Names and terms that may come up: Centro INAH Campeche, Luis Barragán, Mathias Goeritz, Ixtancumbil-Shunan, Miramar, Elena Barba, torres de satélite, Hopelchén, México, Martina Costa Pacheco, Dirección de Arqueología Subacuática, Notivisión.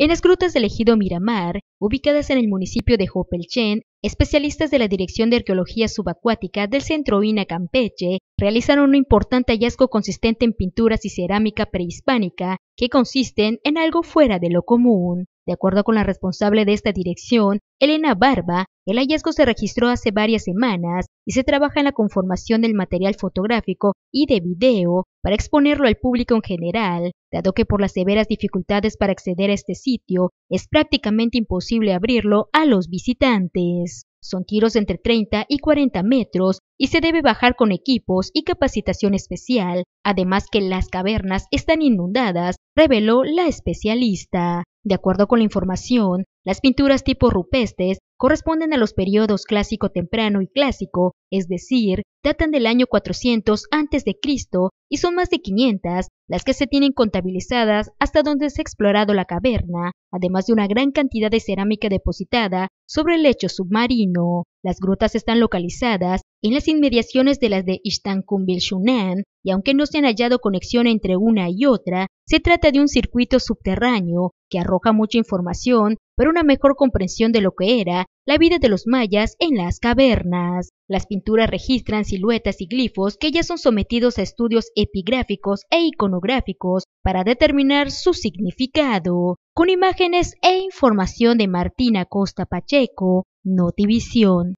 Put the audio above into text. En las grutas del ejido Miramar, ubicadas en el municipio de Hopelchén, especialistas de la Dirección de Arqueología Subacuática del Centro INAH Campeche realizaron un importante hallazgo consistente en pinturas y cerámica prehispánica que consisten en algo fuera de lo común. De acuerdo con la responsable de esta dirección, Elena Barba, el hallazgo se registró hace varias semanas y se trabaja en la conformación del material fotográfico y de video para exponerlo al público en general, dado que por las severas dificultades para acceder a este sitio es prácticamente imposible abrirlo a los visitantes. Son tiros entre 30 y 40 metros y se debe bajar con equipos y capacitación especial, además que las cavernas están inundadas, reveló la especialista. De acuerdo con la información, las pinturas tipo rupestres corresponden a los periodos clásico temprano y clásico, es decir, datan del año 400 a.C. y son más de 500 las que se tienen contabilizadas hasta donde se ha explorado la caverna, además de una gran cantidad de cerámica depositada sobre el lecho submarino. Las grutas están localizadas en las inmediaciones de las de Ixtancumbil-Shunan, y aunque no se han hallado conexión entre una y otra, se trata de un circuito subterráneo que arroja mucha información para una mejor comprensión de lo que era la vida de los mayas en las cavernas. Las pinturas registran siluetas y glifos que ya son sometidos a estudios epigráficos e iconográficos para determinar su significado. Con imágenes e información de Martina Costa Pacheco, Notivisión.